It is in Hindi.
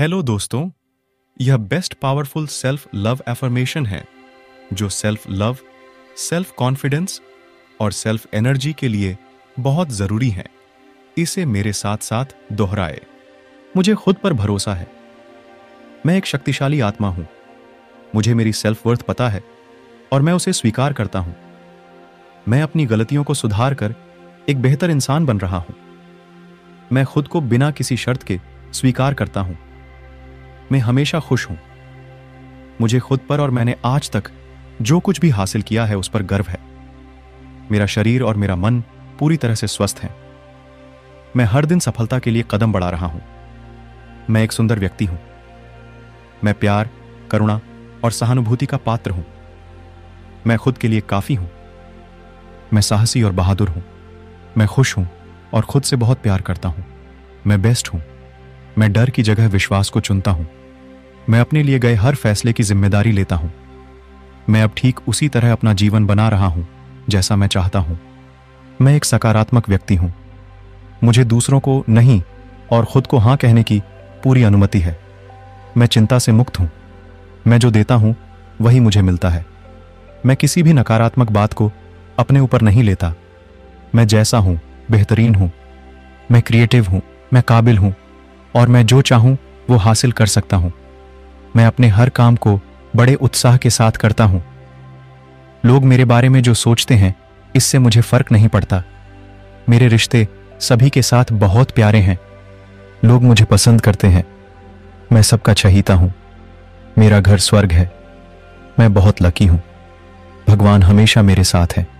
हेलो दोस्तों, यह best powerful self love affirmation है जो सेल्फ लव, सेल्फ कॉन्फिडेंस और सेल्फ एनर्जी के लिए बहुत ज़रूरी है। इसे मेरे साथ साथ दोहराए। मुझे खुद पर भरोसा है, मैं एक शक्तिशाली आत्मा हूँ, मुझे मेरी सेल्फ वर्थ पता है और मैं उसे स्वीकार करता हूँ। मैं अपनी गलतियों को सुधार कर एक बेहतर इंसान बन रहा हूँ। मैं खुद को बिना किसी शर्त के स्वीकार करता हूँ। मैं हमेशा खुश हूँ। मुझे खुद पर और मैंने आज तक जो कुछ भी हासिल किया है उस पर गर्व है। मेरा शरीर और मेरा मन पूरी तरह से स्वस्थ हैं। मैं हर दिन सफलता के लिए कदम बढ़ा रहा हूँ। मैं एक सुंदर व्यक्ति हूँ। मैं प्यार, करुणा और सहानुभूति का पात्र हूँ। मैं खुद के लिए काफ़ी हूँ। मैं साहसी और बहादुर हूँ। मैं खुश हूँ और खुद से बहुत प्यार करता हूँ। मैं बेस्ट हूँ। मैं डर की जगह विश्वास को चुनता हूँ। मैं अपने लिए गए हर फैसले की जिम्मेदारी लेता हूँ। मैं अब ठीक उसी तरह अपना जीवन बना रहा हूँ जैसा मैं चाहता हूँ। मैं एक सकारात्मक व्यक्ति हूँ। मुझे दूसरों को नहीं और खुद को हाँ कहने की पूरी अनुमति है। मैं चिंता से मुक्त हूँ। मैं जो देता हूँ वही मुझे मिलता है। मैं किसी भी नकारात्मक बात को अपने ऊपर नहीं लेता। मैं जैसा हूँ बेहतरीन हूँ। मैं क्रिएटिव हूँ। मैं काबिल हूँ और मैं जो चाहूँ वो हासिल कर सकता हूँ। मैं अपने हर काम को बड़े उत्साह के साथ करता हूँ। लोग मेरे बारे में जो सोचते हैं इससे मुझे फर्क नहीं पड़ता। मेरे रिश्ते सभी के साथ बहुत प्यारे हैं। लोग मुझे पसंद करते हैं। मैं सबका चहीता हूँ। मेरा घर स्वर्ग है। मैं बहुत लकी हूँ। भगवान हमेशा मेरे साथ है।